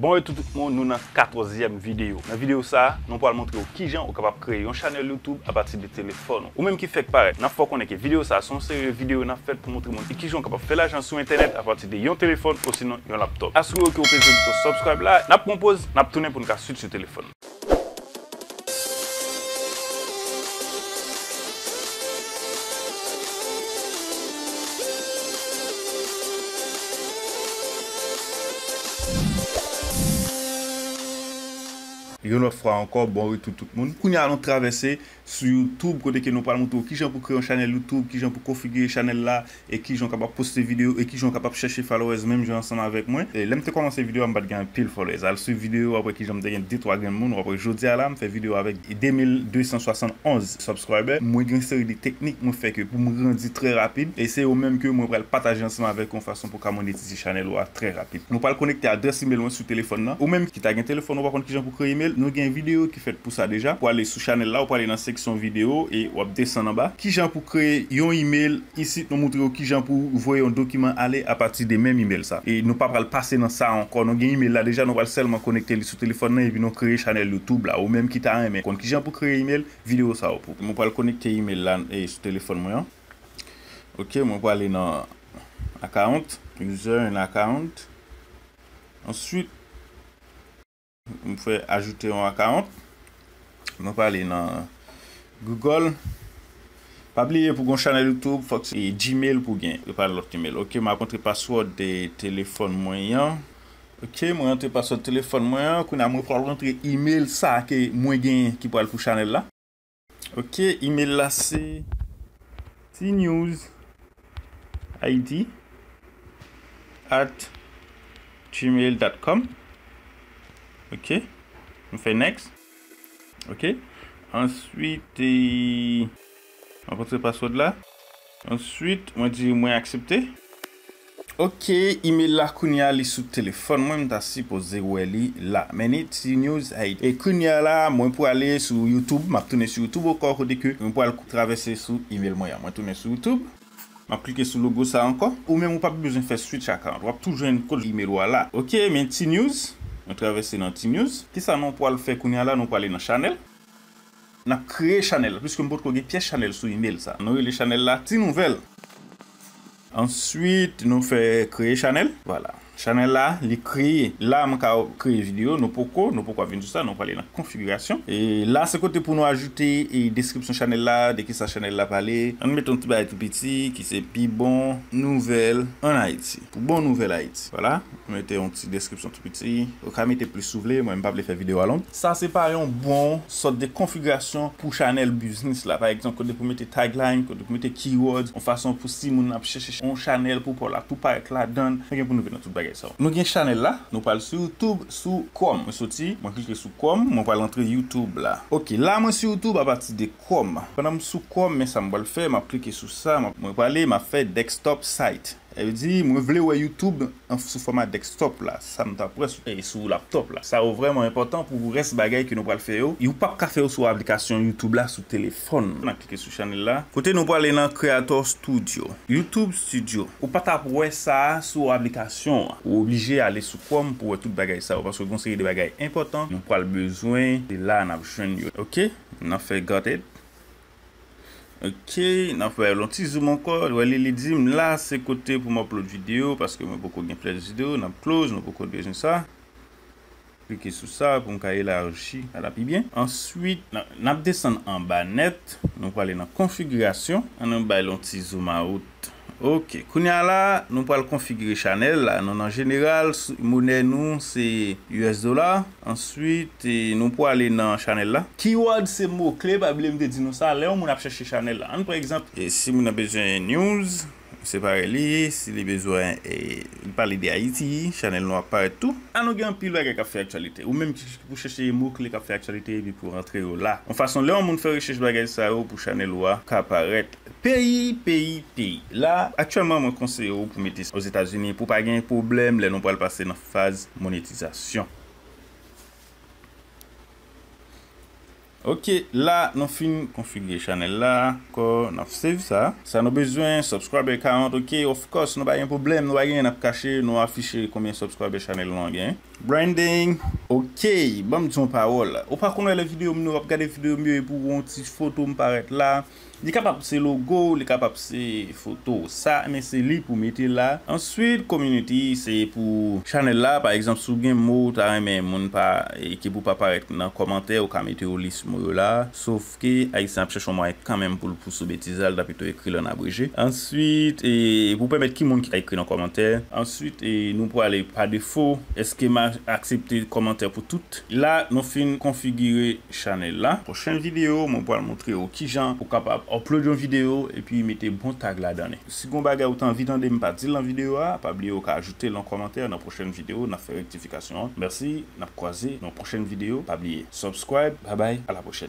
Bonjour tout le monde, nous dans la 14e vidéo. Dans la vidéo, nous allons montrer qui gens sont capables de créer une chaîne YouTube à partir de téléphone. Ou même qui fait que pareil, nous faut connaître que les vidéos sont sérieuses vidéos pour montrer qui gens sont capables de faire l'argent sur Internet à partir de un téléphone ou sinon un laptop. Assurez-vous que vous cliquez sur le bouton subscribe là, nous proposons, nous tournons pour nous suivre sur le téléphone. Une autre fois encore, bon retour tout le monde. Nous allons traverser sur YouTube, côté que nous parlons de qui gens pour créer une chaîne YouTube, qui gens pour configurer une chaîne là, et qui gens capable de poster vidéo, et qui gens capable de chercher followers, même gens ensemble avec moi. Et là, je commence la vidéo, je vais gagner pile followers. Je suis vidéo après qui j'aime gagner 2-3 personnes. Après, aujourd'hui, je fais vidéo avec 2271 subscribers. Moi, j'ai une série de techniques que je fais pour me grandir très rapide. Et c'est au même que je vais partager ensemble avec une façon pour monétiser la chaîne très rapide. Nous allons connecter à adresse email sur le téléphone. Ou même qui t'a un téléphone, on va prendre qui gens pour créer email. Nous avons une vidéo qui fait pour ça déjà. Pour aller sur channel là, ou pour aller dans la section vidéo et on descend en bas. Qui gens pour créer un email ici, nous montrons qui gens pour voir un document aller à partir des mêmes emails ça. Et nous pas passer dans ça encore. Nous avons un email là déjà, nous allons seulement connecter sur téléphone et puis nous créer channel YouTube là ou même qui t'a aimé. Qui gens pour créer email, vidéo ça. Nous allons connecter email là et sur téléphone moi. Ok, on va aller dans account, user account. Ensuite on fait ajouter un account. On va aller dans Google. Pas oublier pour qu'on channel YouTube, Fox et Gmail pour gagner. Je parle l'autre email. Ok, m'a rentré password des téléphones moyens. Ok, moi rentré password téléphone moyen. Qu'on a moi pour rentrer email ça que moi gagne qui parle pour channel là. Ok, email là c'est tnews.id@gmail.com. Ok, on fait next. Ok, ensuite on rentre le password là. Ensuite on dit moins accepter. Ok, email là kounia li sous téléphone moi m'ta supposé ou li là mais news haiti et kounia là moi pour aller sur YouTube m'a tourner sur YouTube encore dès que on pour traverser sous email moi tourner sur YouTube. Je vais cliquer sur le logo ça encore ou même on pas besoin faire switch chacun. On va toujours un code email là. Ok, mais news on traverse dans T-News. Qui ça non pour le faire qu'on y a là, non pour aller dans Channel. On a créé Channel, puisque nous avons une pièce Channel sur email ça. Nous avons les Channel là, T-Nouvelle. Ensuite, nous fait créer Channel. Voilà. Channel là, les créer. Là, on a créé vidéo, nous pourquoi, venir tout ça, nous parler dans configuration. Et là, c'est côté pour nous ajouter et description Channel là, de qui ça Channel là parler. On met un petit bail tout petit qui c'est puis bon nouvelle en Haïti. Pour bon nouvelle Haïti. Voilà, on met une petite description tout petit. Au cas mettez plus soulevé, moi même pas faire vidéo à longue. Ça c'est pareil un bon sorte de configuration pour Channel business là. Par exemple, côté pour mettre tagline, côté pour mettre keywords, en façon pour si mon n'a chercher un Channel pour là tout pareil là donne, pour nous venir tout bail. So, nous avons une chaîne là, nous parlons sur YouTube, sur Com. Je sorti, je clique sur Com, je vais entrer YouTube là. Ok, là, je suis sur YouTube à partir de Com. Pendant que je suis sur Com, mais ça me va le faire, je clique sur ça, je vais aller, je fais desktop site. Elle dit, je voulais voir YouTube sous format desktop là, ça me tape sur laptop là. Ça est vraiment important pour vous reste bagaille que nous pouvons faire. Il n'y a pas de café sur l'application YouTube là, sur téléphone. On va cliquer sur channel là. Côté nous parler dans Creator Studio, YouTube Studio. Ou pas taper ça sur l'application. Ou obligé d'aller sur Com pour tout bagaille ça. Parce que vous conseillez des bagailles importants. Nous avons besoin de là, on a besoin. Ok, on a fait got it. Ok, on fait un petit zoom encore. Les dim là, c'est côté pour m'upload vidéo parce que j'ai beaucoup de plein de vidéos. On upload, on a beaucoup de besoin ça. Cliquez sur ça pour qu'on ait l'archi. Ça va bien. Ensuite, on descend en bas net. On va aller dans configuration. On va faire un petit zoom out. Ok, kounya là, nous allons configurer Channel là. Non, en général, monnaie nous c'est US dollar. Ensuite, nous pouvons aller dans Channel là. Keyword c'est mot clé, pas oublier de dire nous ça. Là, on a cherché Channel là. Par exemple, et si on a besoin de news, c'est pareil. Si on a besoin de parler de Haïti, Channel nous apparaît tout. On a un pile avec café actualité. Ou même pour chercher mot clé café actualité et puis pour rentrer là. En façon là, on fait recherche bagage ça pour Channel là qu'apparaît. Pays. Là, actuellement, mon conseil pour mettre aux États-Unis pour pas gagner problème, les non pas le passer dans la phase monétisation. Ok, là, nous finissons configurer channel là. Encore, nous save ça. Ça nous besoin, subscriber 40. Ok, of course, nous pas un problème, nous pas gagner, nous cacher, nous afficher combien subscriber channel nous gagne. branding. OK, bon me son parole. Ou pas connait la vidéo, nous va regarder vidéo mieux pour une petite photo me paraître là. Il est capable c'est logo, il est capable c'est photo ça mais c'est lui pour mettre là. Ensuite community c'est pour channel là par exemple sous gain mot ta même monde pas qui pour pas paraître dans commentaire ou ca mettre au liste mot là sauf que haïtien cherche moyen quand même pour sous bêtise là plutôt écrit en abrégé. Ensuite et pour permettre qui monde qui écrit dans commentaire. Ensuite et nous pour aller par défaut est-ce que m'a accepté commentaire pour tout. Là nous fin configurer channel là. Prochaine vidéo moi pour montrer au qui gens pour capable upload une vidéo et puis mettez bon tag là dedans. Si vous avez envie de me partager la vidéo, pas oublier d'ajouter en commentaire dans la prochaine vidéo, on a fait rectification. Merci, on a croisé dans la prochaine vidéo, pas oublier. Subscribe, bye bye, à la prochaine.